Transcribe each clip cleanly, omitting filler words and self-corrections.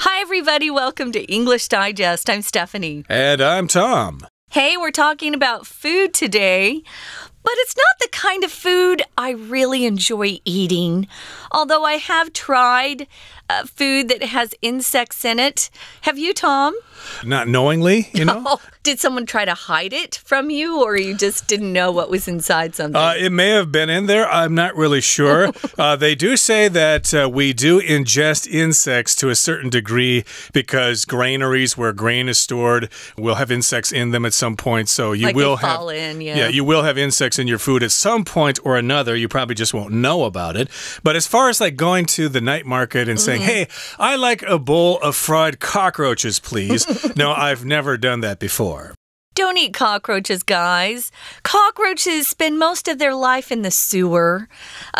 Hi, everybody. Welcome to English Digest. I'm Stephanie. And I'm Tom. Hey, we're talking about food today, but it's not the kind of food I really enjoy eating. Although I have tried food that has insects in it. Have you, Tom? Not knowingly, you know? Oh, did someone try to hide it from you, or you just didn't know what was inside something? It may have been in there. I'm not really sure. They do say that we do ingest insects to a certain degree because granaries where grain is stored will have insects in them at some point. So you like will have, fall in, yeah, you will have insects in your food at some point or another. You probably just won't know about it. But as far as like going to the night market and saying, "Hey, I like a bowl of fried cockroaches, please." No, I've never done that before. Don't eat cockroaches, guys. Cockroaches spend most of their life in the sewer,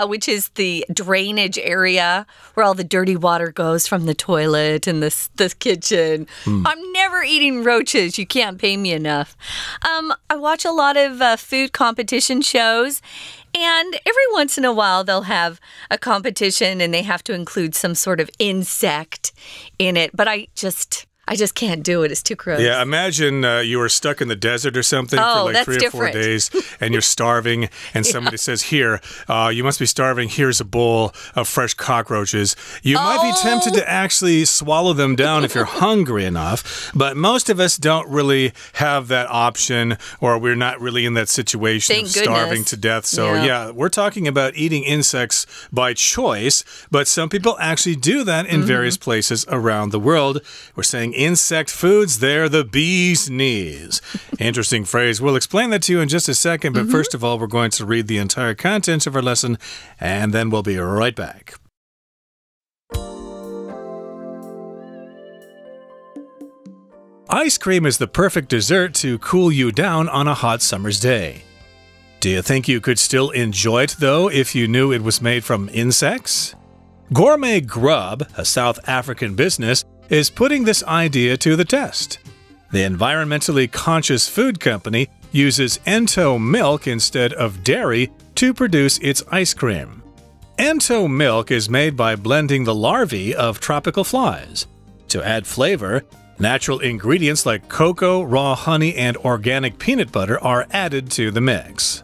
which is the drainage area where all the dirty water goes from the toilet and the kitchen. I'm never eating roaches. You can't pay me enough. I watch a lot of food competition shows. And every once in a while, they'll have a competition and they have to include some sort of insect in it. But I just can't do it. It's too gross. Yeah, imagine you were stuck in the desert or something for like 3 or 4 days, and you're starving, and somebody says, "Here, you must be starving. Here's a bowl of fresh cockroaches." You might be tempted to actually swallow them down if you're hungry enough, but most of us don't really have that option, or we're not really in that situation of starving to death. So yeah, we're talking about eating insects by choice, but some people actually do that in various places around the world. We're saying insect foods, they're the bee's knees. Interesting phrase. We'll explain that to you in just a second, but first of all, we're going to read the entire contents of our lesson, and then we'll be right back. Ice cream is the perfect dessert to cool you down on a hot summer's day. Do you think you could still enjoy it, though, if you knew it was made from insects? Gourmet Grub, a South African business, is putting this idea to the test. The environmentally conscious food company uses Ento milk instead of dairy to produce its ice cream. Ento milk is made by blending the larvae of tropical flies. To add flavor, natural ingredients like cocoa, raw honey, and organic peanut butter are added to the mix.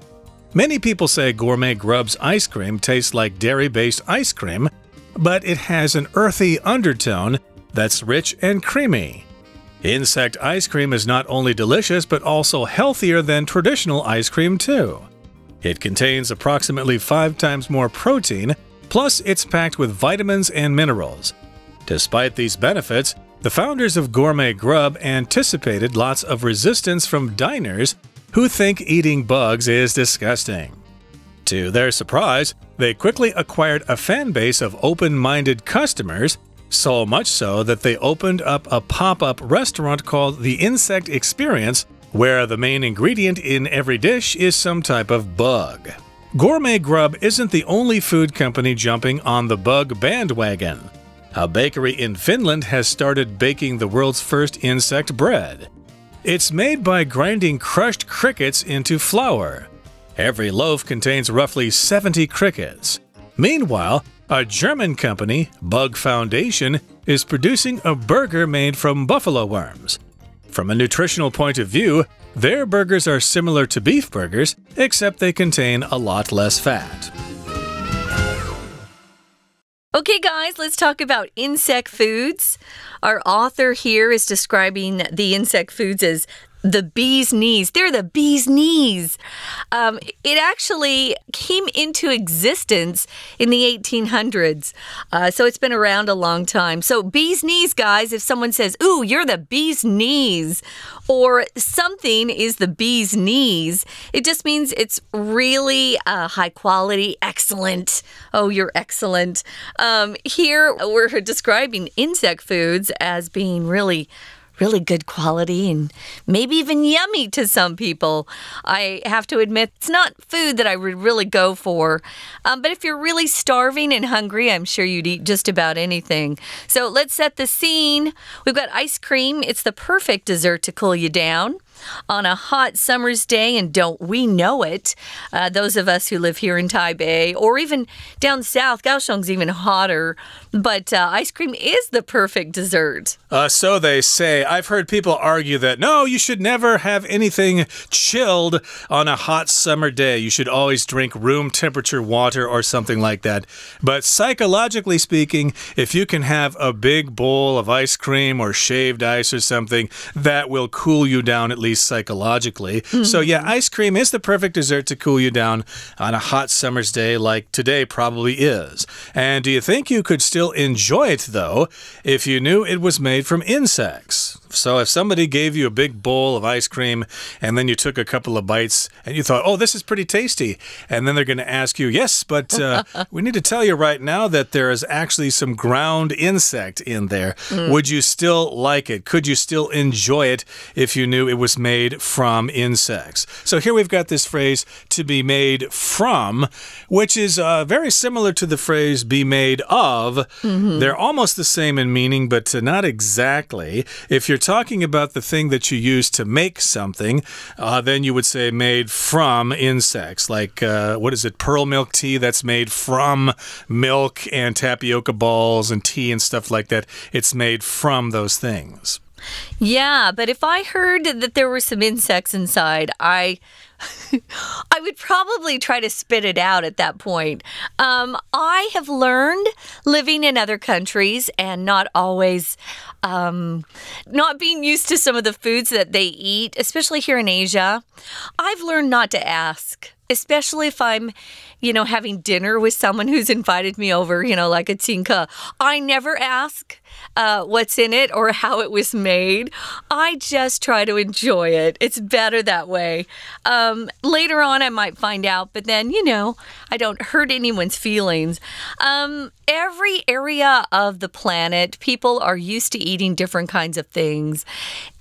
Many people say Gourmet Grub's ice cream tastes like dairy-based ice cream, but it has an earthy undertone that's rich and creamy. Insect ice cream is not only delicious, but also healthier than traditional ice cream, too. It contains approximately 5 times more protein, plus it's packed with vitamins and minerals. Despite these benefits, the founders of Gourmet Grub anticipated lots of resistance from diners who think eating bugs is disgusting. To their surprise, they quickly acquired a fan base of open-minded customers, so much so that they opened up a pop-up restaurant called The Insect Experience, where the main ingredient in every dish is some type of bug. Gourmet Grub isn't the only food company jumping on the bug bandwagon. A bakery in Finland has started baking the world's first insect bread. It's made by grinding crushed crickets into flour. Every loaf contains roughly 70 crickets. Meanwhile, a German company, Bug Foundation, is producing a burger made from buffalo worms. From a nutritional point of view, their burgers are similar to beef burgers, except they contain a lot less fat. Okay, guys, let's talk about insect foods. Our author here is describing the insect foods as the bee's knees. They're the bee's knees. It actually came into existence in the 1800s. So it's been around a long time. So bee's knees, guys, if someone says, "Ooh, you're the bee's knees," or something is the bee's knees, it just means it's really high quality, excellent. Oh, you're excellent. Here we're describing insect foods as being really good quality and maybe even yummy to some people. I have to admit, it's not food that I would really go for. But if you're really starving and hungry, I'm sure you'd eat just about anything. So let's set the scene. We've got ice cream. It's the perfect dessert to cool you down. on a hot summer's day, and don't we know it. Those of us who live here in Taipei or even down south, Kaohsiung's even hotter, but ice cream is the perfect dessert. So they say. I've heard people argue that, no, you should never have anything chilled on a hot summer day. You should always drink room temperature water or something like that. But psychologically speaking, if you can have a big bowl of ice cream or shaved ice or something, that will cool you down, at least psychologically. Mm-hmm. So yeah, ice cream is the perfect dessert to cool you down on a hot summer's day like today probably is. And do you think you could still enjoy it, though, if you knew it was made from insects? So if somebody gave you a big bowl of ice cream and then you took a couple of bites and you thought, oh, this is pretty tasty. And then they're going to ask you, yes, but we need to tell you right now that there is actually some ground insect in there. Mm. Would you still like it? Could you still enjoy it if you knew it was made from insects? So here we've got this phrase, to be made from, which is very similar to the phrase be made of. Mm-hmm. They're almost the same in meaning, but not exactly. If you're talking about the thing that you use to make something, then you would say made from insects, like what is it, pearl milk tea that's made from milk, and tapioca balls and tea and stuff like that. It's made from those things. Yeah, but if I heard that there were some insects inside, I would probably try to spit it out at that point. I have learned living in other countries and not always not being used to some of the foods that they eat, especially here in Asia. I've learned not to ask, especially if I'm, you know, having dinner with someone who's invited me over, you know, like a tsinka. I never ask what's in it or how it was made. I just try to enjoy it. It's better that way. Later on, I might find out, but then, you know, I don't hurt anyone's feelings. Every area of the planet, people are used to eating different kinds of things,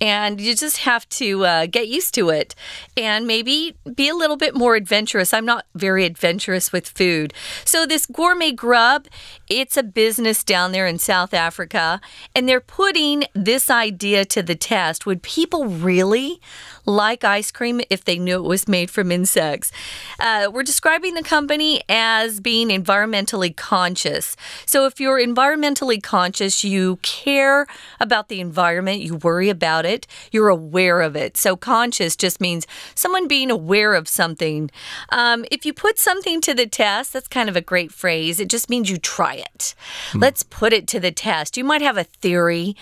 and you just have to get used to it and maybe be a little bit more adventurous. I'm not very adventurous with food. So this Gourmet Grub, it's a business down there in South Africa, and they're putting this idea to the test. Would people really like ice cream if they knew it was made from insects? We're describing the company as being environmentally conscious. So if you're environmentally conscious, you care about the environment, you worry about it, you're aware of it. So conscious just means someone being aware of something. If you put something to the test, that's kind of a great phrase. It just means you try it. Let's put it to the test. You might have a theory.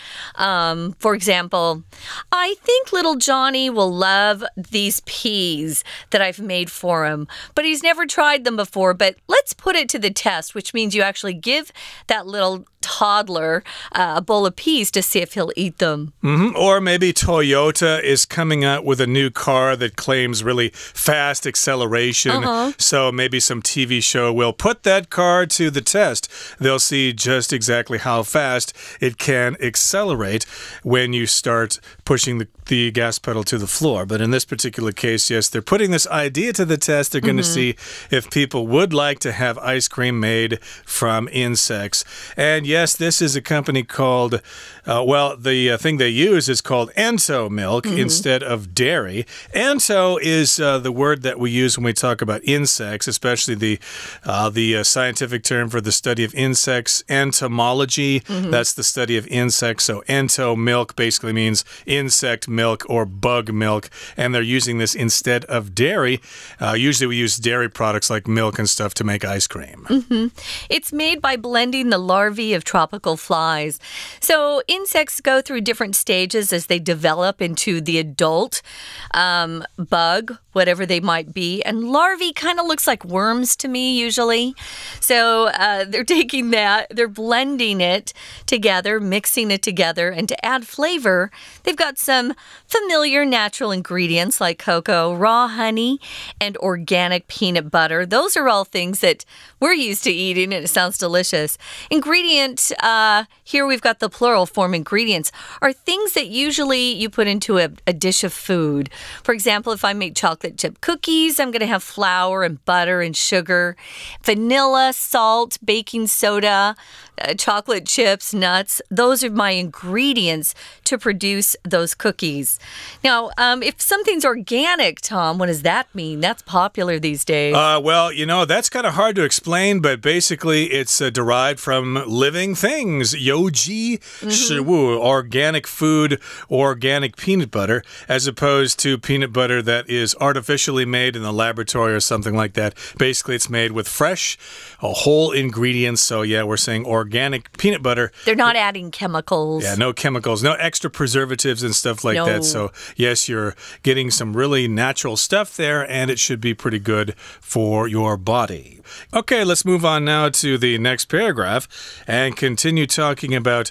For example, I think little Johnny will love these peas that I've made for him, but he's never tried them before. But let's put it to the test, which means you actually give that little toddler a bowl of peas to see if he'll eat them. Mm-hmm. Or maybe Toyota is coming out with a new car that claims really fast acceleration. So maybe some TV show will put that car to the test. They'll see just exactly how fast it can accelerate when you start pushing the gas pedal to the floor. But in this particular case, yes, they're putting this idea to the test. They're going to see if people would like to have ice cream made from insects. And yes, this is a company called, well, the thing they use is called Ento milk instead of dairy. Ento is the word that we use when we talk about insects, especially the scientific term for the study of insects, entomology. That's the study of insects. So Ento milk basically means insect milk or bug milk, and they're using this instead of dairy. Usually we use dairy products like milk and stuff to make ice cream. It's made by blending the larvae of tropical flies. So insects go through different stages as they develop into the adult bug, whatever they might be. And larvae kind of looks like worms to me usually. So they're taking that, they're blending it together, mixing it together. And to add flavor, they've got some familiar natural ingredients like cocoa, raw honey, and organic peanut butter. Those are all things that we're used to eating, and it sounds delicious. Ingredient, here we've got the plural form ingredients, are things that usually you put into a dish of food. For example, if I make chocolate chip cookies, I'm going to have flour and butter and sugar, vanilla, salt, baking soda, chocolate chips, nuts. Those are my ingredients to produce those cookies. Now, if something's organic, Tom, what does that mean? That's popular these days. Well, you know, that's kind of hard to explain, but basically it's derived from living things. Yoji shiwu, organic food, organic peanut butter, as opposed to peanut butter that is artificially made in the laboratory or something like that. Basically, it's made with fresh, whole ingredients. So, yeah, we're saying organic peanut butter. They're not adding chemicals. Yeah, no chemicals, no extra preservatives and stuff like that. So, yes, you're getting some really natural stuff there, and it should be pretty good for your body. Okay, let's move on now to the next paragraph and continue talking about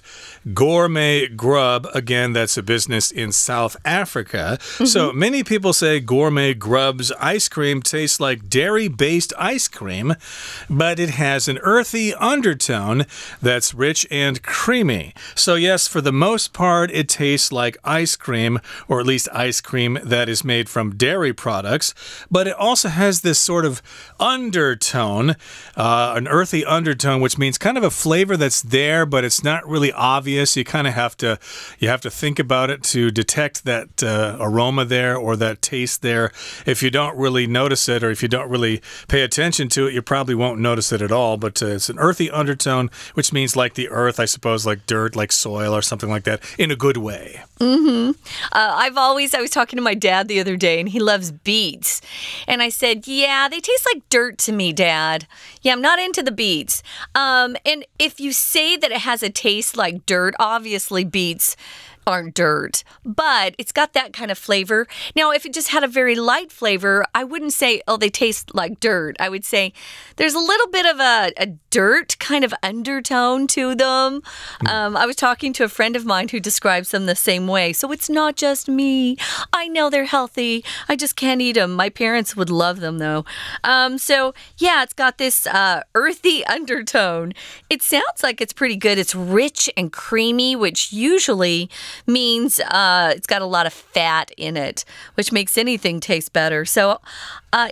Gourmet Grub. Again, that's a business in South Africa. So many people say Gourmet Grub's ice cream tastes like dairy-based ice cream, but it has an earthy undertone that's rich and creamy. So yes, for the most part, it tastes like ice cream, or at least ice cream that is made from dairy products, but it also has this sort of undertone, an earthy undertone, which means kind of a flavor that's there, but it's not really obvious. You kind of have to, you have to think about it to detect that aroma there or that taste there. If you don't really notice it, or if you don't really pay attention to it, you probably won't notice it at all. But it's an earthy undertone, which means like the earth, I suppose, like dirt, like soil or something like that, in a good way. I was talking to my dad the other day, and he loves beets. And I said, yeah, they taste like dirt to me, Dad. Yeah, I'm not into the beets. And if you say that it has a taste like dirt, obviously beets aren't dirt, but it's got that kind of flavor. Now, if it just had a very light flavor, I wouldn't say, oh, they taste like dirt. I would say there's a little bit of a dirt kind of undertone to them. I was talking to a friend of mine who describes them the same way. So it's not just me. I know they're healthy. I just can't eat them. My parents would love them, though. So, yeah, it's got this earthy undertone. It sounds like it's pretty good. It's rich and creamy, which usually means it's got a lot of fat in it, which makes anything taste better. So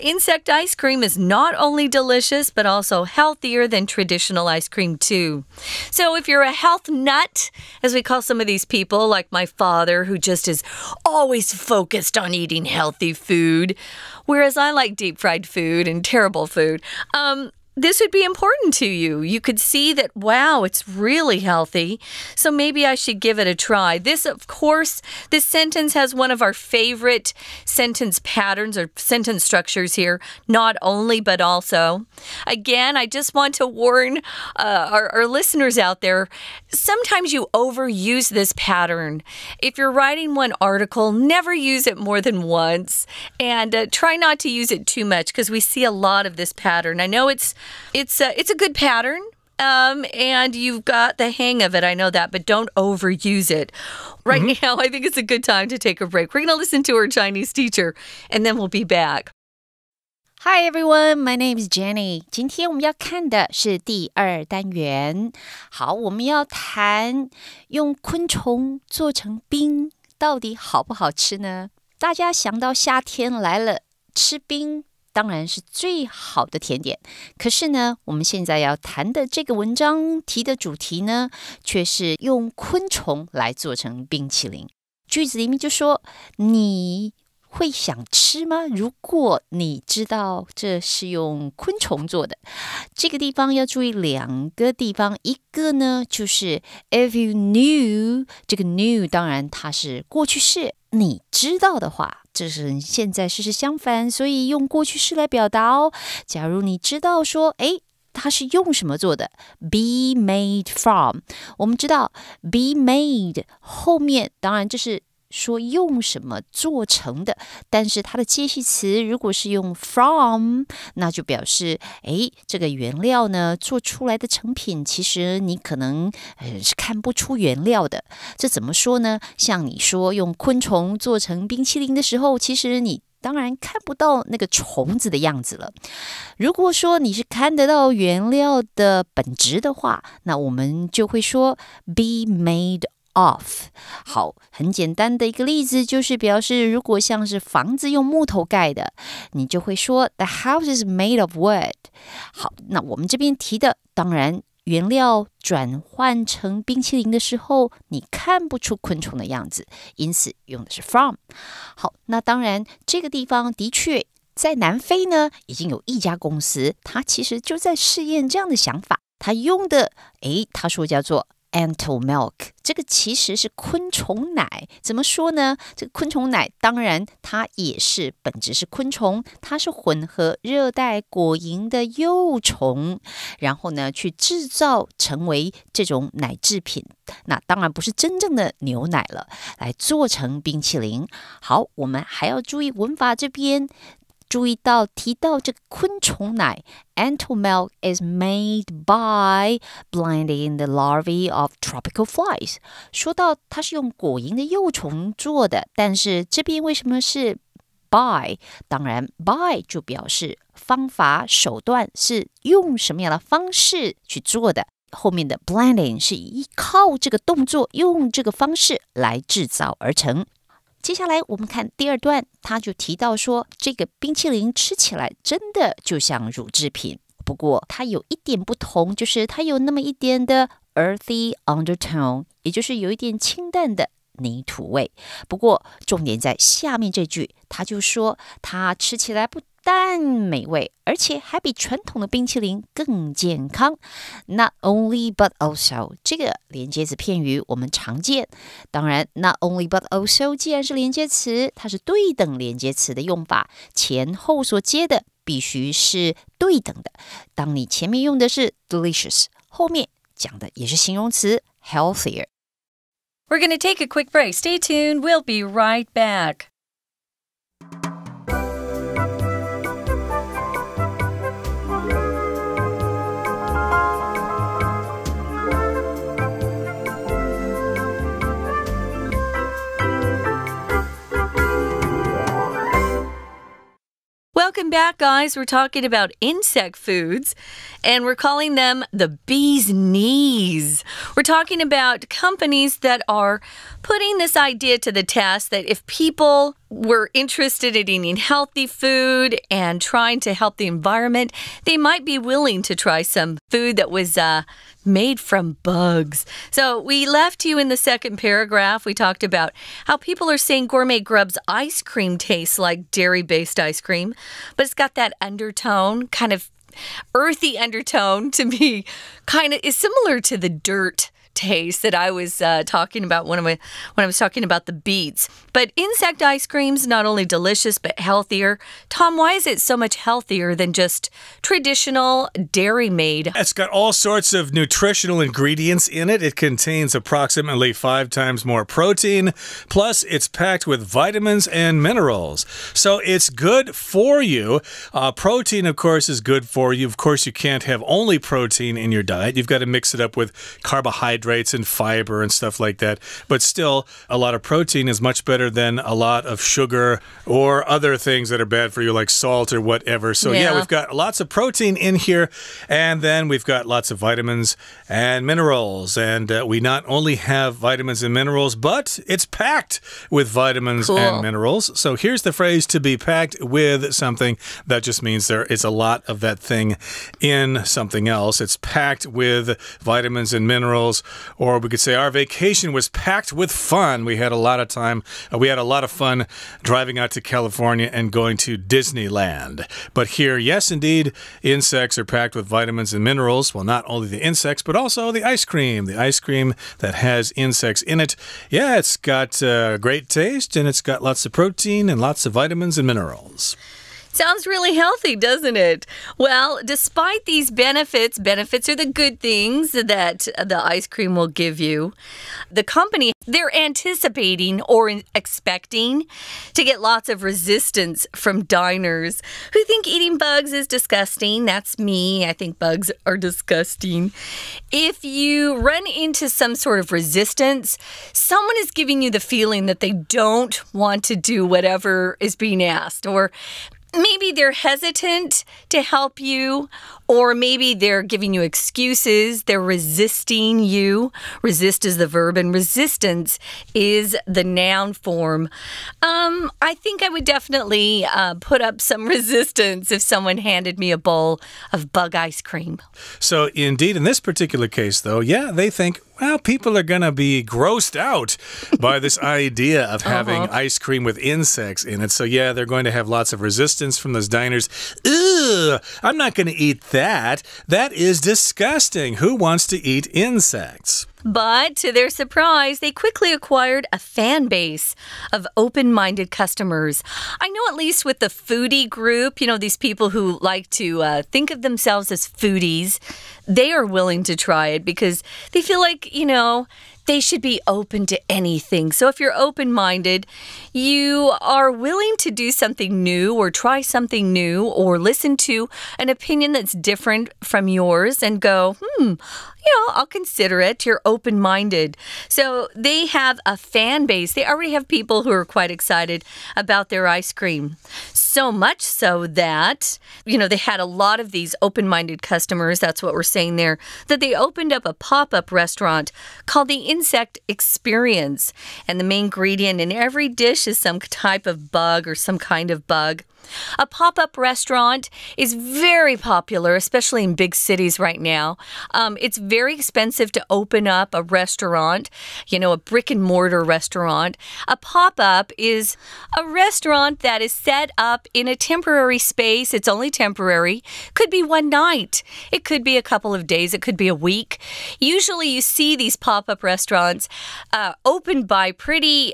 insect ice cream is not only delicious, but also healthier than traditional ice cream, too. So if you're a health nut, as we call some of these people, like my father, who just is always focused on eating healthy food, whereas I like deep-fried food and terrible food, this would be important to you. You could see that, wow, it's really healthy, so maybe I should give it a try. This, of course, this sentence has one of our favorite sentence patterns or sentence structures here, not only but also. Again, I just want to warn our listeners out there, sometimes you overuse this pattern. If you're writing one article, never use it more than once, and try not to use it too much because we see a lot of this pattern. I know it's a good pattern, and you've got the hang of it. I know that, but don't overuse it. Right now, I think it's a good time to take a break. We're going to listen to our Chinese teacher, and then we'll be back. Hi everyone, my name is Jenny. 今天我们要看的是第二单元。好，我们要谈用昆虫做成冰，到底好不好吃呢？大家想到夏天来了，吃冰当然是最好的甜点，可是呢，我们现在要谈的这个文章题的主题呢，却是用昆虫来做成冰淇淋。句子里面就说，你会想吃吗？如果你知道这是用昆虫做的，这个地方要注意两个地方，一个呢就是 if you knew， 这个 knew 当然它是过去式，你知道的话。这是现在事实相反，所以用过去式来表达哦。假如你知道说，诶，它是用什么做的 ？Be made from。我们知道 be made 后面当然这是说用什么做成的，但是它的介系词如果是用 from， 那就表示，诶，这个原料呢做出来的成品，其实你可能是看不出原料的。这怎么说呢？像你说用昆虫做成冰淇淋的时候，其实你当然看不到那个虫子的样子了。如果说你是看得到原料的本质的话，那我们就会说 be made off。 好，很简单的一个例子就是表示如果像是房子用木头盖的，你就会说 The house is made of wood。 好，那我们这边提的当然原料转换成冰淇淋的时候，你看不出昆虫的样子，因此用的是 from。好，那当然这个地方的确在南非呢，已经有一家公司，它其实就在试验这样的想法。它用的，诶，它说叫做 Ento milk， 这个其实是昆虫奶。怎么说呢？这个昆虫奶当然它也是本质是昆虫，它是混合热带果蝇的幼虫，然后呢去制造成为这种奶制品。那当然不是真正的牛奶了，来做成冰淇淋。好，我们还要注意文法这边。注意到提到这个昆虫奶 Ento milk is made by blending the larvae of tropical flies 说到它是用果蝇的幼虫做的，但是这边为什么是 by？ 当然 by 就表示方法手段，是用什么样的方式去做的，后面的 blending 是依靠这个动作用这个方式来制造而成。接下来我们看第二段，他就提到说，这个冰淇淋吃起来真的就像乳制品，不过它有一点不同，就是它有那么一点的 earthy undertone， 也就是有一点清淡的泥土味。不过重点在下面这句，他就说它吃起来不但美味，而且还比传统的冰淇淋更健康。Not only but also 这个连接词片语我们常见，当然 not only but also 既然是连接词，它是对等连接词的用法，前后所接的必须是对等的。当你前面用的是 delicious， 后面讲的也是形容词 healthier。We're going to take a quick break. Stay tuned. We'll be right back. Welcome back, guys. We're talking about insect foods, and we're calling them the bee's knees. We're talking about companies that are putting this idea to the test that if people were interested in eating healthy food and trying to help the environment, they might be willing to try some food that was made from bugs. So we left you in the second paragraph. We talked about how people are saying Gourmet Grub's ice cream tastes like dairy-based ice cream, but it's got that undertone, kind of earthy undertone to me, kind of is similar to the dirt taste that I was talking about when I was talking about the beets. But insect ice cream's not only delicious but healthier. Tom, why is it so much healthier than just traditional dairy-made? It's got all sorts of nutritional ingredients in it. It contains approximately 5 times more protein. Plus, it's packed with vitamins and minerals. So it's good for you. Protein, of course, is good for you. Of course, you can't have only protein in your diet. You've got to mix it up with carbohydrates and fiber and stuff like that. But still, a lot of protein is much better than a lot of sugar or other things that are bad for you, like salt or whatever. So yeah, we've got lots of protein in here, and then we've got lots of vitamins and minerals. And we not only have vitamins and minerals, but it's packed with vitamins and minerals. So here's the phrase, to be packed with something. That just means there is a lot of that thing in something else. It's packed with vitamins and minerals. Or we could say our vacation was packed with fun. We had a lot of time. We had a lot of fun driving out to California and going to Disneyland. But here, yes, indeed, insects are packed with vitamins and minerals. Well, not only the insects, but also the ice cream. The ice cream that has insects in it. Yeah, it's got great taste, and it's got lots of protein and lots of vitamins and minerals. Sounds really healthy, doesn't it? Well, despite these benefits, benefits are the good things that the ice cream will give you. The company, they're anticipating or expecting to get lots of resistance from diners who think eating bugs is disgusting. That's me. I think bugs are disgusting. If you run into some sort of resistance, someone is giving you the feeling that they don't want to do whatever is being asked, or maybe they're hesitant to help you, or maybe they're giving you excuses. They're resisting you. Resist is the verb, and resistance is the noun form. I think I would definitely put up some resistance if someone handed me a bowl of bug ice cream. So indeed, in this particular case, though, yeah, they think, well, people are going to be grossed out by this idea of having ice cream with insects in it. So, yeah, they're going to have lots of resistance from those diners. Ugh, I'm not going to eat that. That is disgusting. Who wants to eat insects? But to their surprise, they quickly acquired a fan base of open-minded customers. I know at least with the foodie group, you know, these people who like to think of themselves as foodies, they are willing to try it because they feel like, you know, they should be open to anything. So if you're open-minded, you are willing to do something new or try something new or listen to an opinion that's different from yours and go, you know, I'll consider it. You're open-minded. So they have a fan base. They already have people who are quite excited about their ice cream. So much so that, you know, they had a lot of these open-minded customers, that's what we're saying there, that they opened up a pop-up restaurant called The Insect Experience. And the main ingredient in every dish is some type of bug or some kind of bug. A pop-up restaurant is very popular, especially in big cities right now. It's very expensive to open up a restaurant, you know, a brick-and-mortar restaurant. A pop-up is a restaurant that is set up in a temporary space. It's only temporary. Could be one night. It could be a couple of days. It could be a week. Usually you see these pop-up restaurants opened by pretty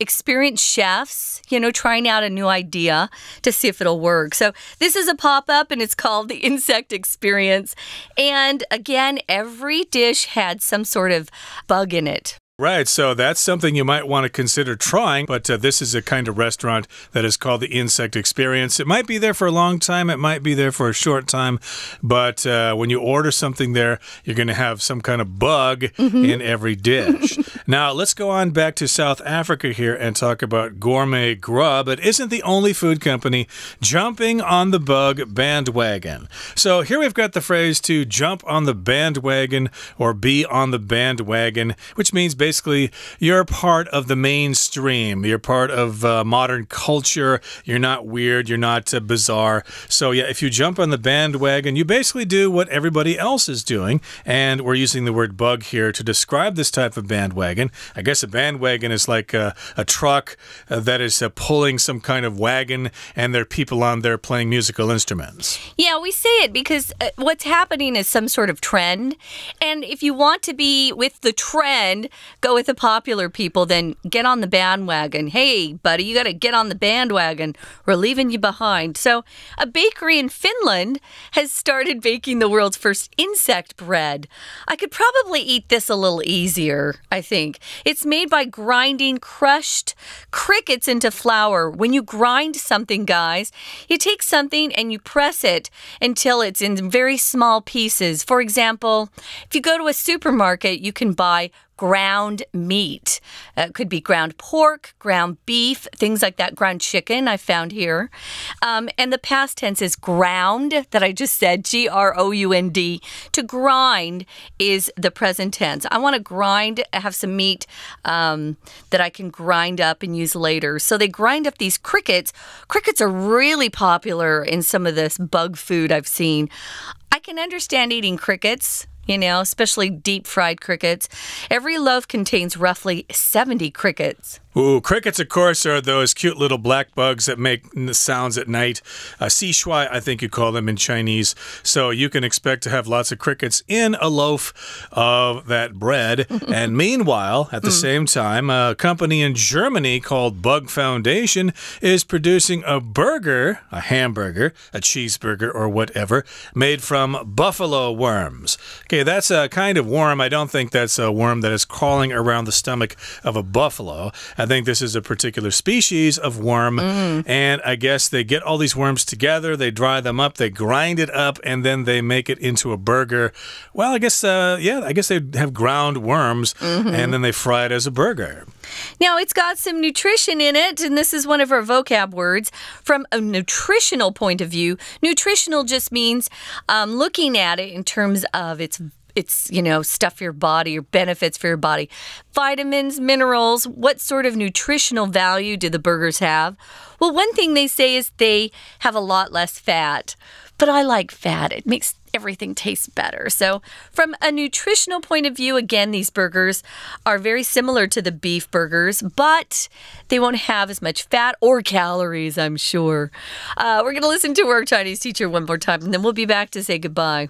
experienced chefs, you know, trying out a new idea to see if it'll work. So this is a pop-up, and it's called The Insect Experience. And again, every dish had some sort of bug in it. Right, so that's something you might want to consider trying, but this is a kind of restaurant that is called The Insect Experience. It might be there for a long time, it might be there for a short time, but when you order something there, you're going to have some kind of bug in every dish. Now, let's go on back to South Africa here and talk about Gourmet Grub. It isn't the only food company jumping on the bug bandwagon. So here we've got the phrase to jump on the bandwagon or be on the bandwagon, which means basically you're part of the mainstream. You're part of modern culture. You're not weird. You're not bizarre. So yeah, if you jump on the bandwagon, you basically do what everybody else is doing. And we're using the word bug here to describe this type of bandwagon. I guess a bandwagon is like a truck that is pulling some kind of wagon, and there are people on there playing musical instruments. Yeah, we say it because what's happening is some sort of trend. And if you want to be with the trend, go with the popular people, then get on the bandwagon. Hey, buddy, you got to get on the bandwagon. We're leaving you behind. So a bakery in Finland has started baking the world's first insect bread. I could probably eat this a little easier, I think. It's made by grinding crushed crickets into flour. When you grind something, guys, you take something and you press it until it's in very small pieces. For example, if you go to a supermarket, you can buy ground meat. It could be ground pork, ground beef, things like that. Ground chicken I found here. And the past tense is ground that I just said, G-R-O-U-N-D. To grind is the present tense. I want to grind, have some meat that I can grind up and use later. So they grind up these crickets. Crickets are really popular in some of this bug food I've seen. I can understand eating crickets. You know, especially deep-fried crickets. Every loaf contains roughly 70 crickets. Ooh, crickets, of course, are those cute little black bugs that make sounds at night. Sishui, I think you call them in Chinese. So you can expect to have lots of crickets in a loaf of that bread. And meanwhile, at the same time, a company in Germany called Bug Foundation is producing a burger, a hamburger, a cheeseburger, or whatever, made from buffalo worms. Okay, that's a kind of worm. I don't think that's a worm that is crawling around the stomach of a buffalo. I think this is a particular species of worm. And I guess they get all these worms together, they dry them up, they grind it up, and then they make it into a burger. Well, I guess, yeah, I guess they have ground worms, and then they fry it as a burger. Now, it's got some nutrition in it, and this is one of our vocab words. From a nutritional point of view, nutritional just means looking at it in terms of its stuff for your body, your benefits for your body. Vitamins, minerals, what sort of nutritional value do the burgers have? Well, one thing they say is they have a lot less fat, but I like fat. It makes everything tastes better. So from a nutritional point of view, again, these burgers are very similar to the beef burgers, but they won't have as much fat or calories, I'm sure. We're going to listen to our Chinese teacher one more time, and then we'll be back to say goodbye.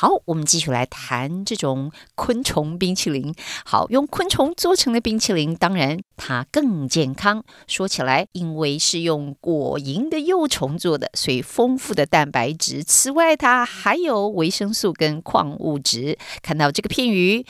好，我们继续来谈这种昆虫冰淇淋。 好，用昆虫做成的冰淇淋， 当然它更健康。 说起来， 因为是用果蝇的幼虫做的， 所以丰富的蛋白质。 此外它还有维生素跟矿物质。 看到这个片语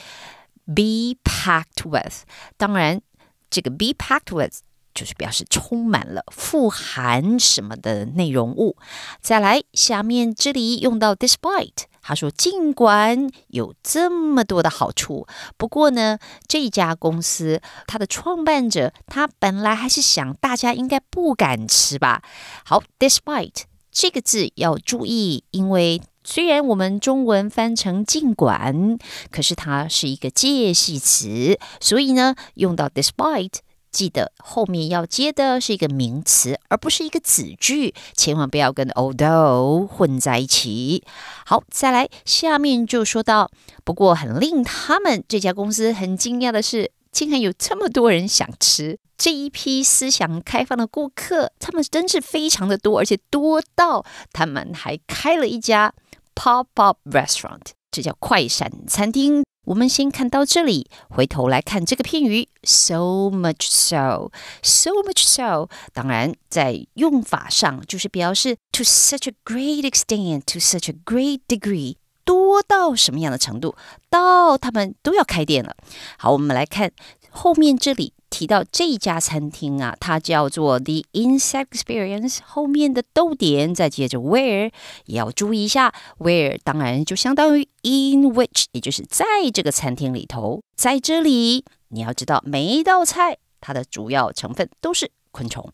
be packed with， 当然这个 be packed with 就是表示充满了富含什么的内容物。 再来下面这里用到 despite， 他说尽管有这么多的好处，不过呢，这一家公司，他的创办者，他本来还是想大家应该不敢吃吧。好， despite 这个字要注意，因为 虽然我们中文翻成尽管，可是它是一个介系词，所以呢，用到 despite 记得后面要接的是一个名词，而不是一个子句，千万不要跟 although 混在一起。 好，再来下面就说到，不过很令他们这家公司很惊讶的是， 竟然有这么多人想吃，这一批思想开放的顾客，他们真是非常的多，而且多到他们还开了一家 pop-up restaurant， 这叫快闪餐厅。 我们先看到这里，回头来看这个片语 so much so， so much so 当然在用法上就是表示 to such a great extent， to such a great degree， 多到什么样的程度，到他们都要开店了。好，我们来看后面这里 提到这家餐厅啊， 它叫做 The Insect Experience， 后面的逗点再接着 where 也要注意一下， where 当然就相当于 in which， 也就是在这个餐厅里头。在这里你要知道每一道菜它的主要成分都是 昆虫。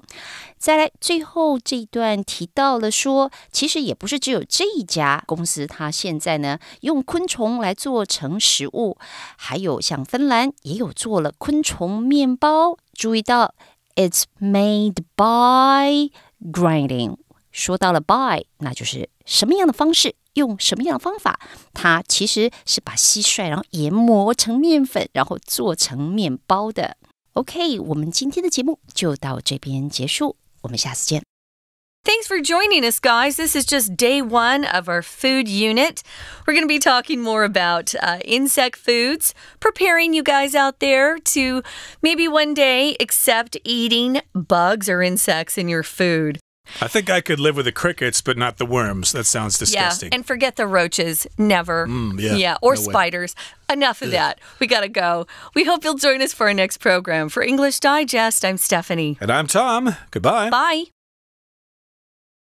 再来最后这一段提到了说，其实也不是只有这一家公司它现在呢用昆虫来做成食物，还有像芬兰也有做了昆虫面包。注意到 it's made by grinding， 说到了 by 那就是什么样的方式， 用什么样的方法，它其实是把蟋蟀然后研磨成面粉然后做成面包的。 OK， 我们今天的节目就到这边结束，我们下次见。 Thanks for joining us, guys. This is just day one of our food unit. We're going to be talking more about insect foods, preparing you guys out there to maybe one day accept eating bugs or insects in your food. I think I could live with the crickets, but not the worms. That sounds disgusting. Yeah, and forget the roaches. Never. Or no spiders. Way. Enough of that. We gotta go. We hope you'll join us for our next program. For English Digest, I'm Stephanie. And I'm Tom. Goodbye. Bye.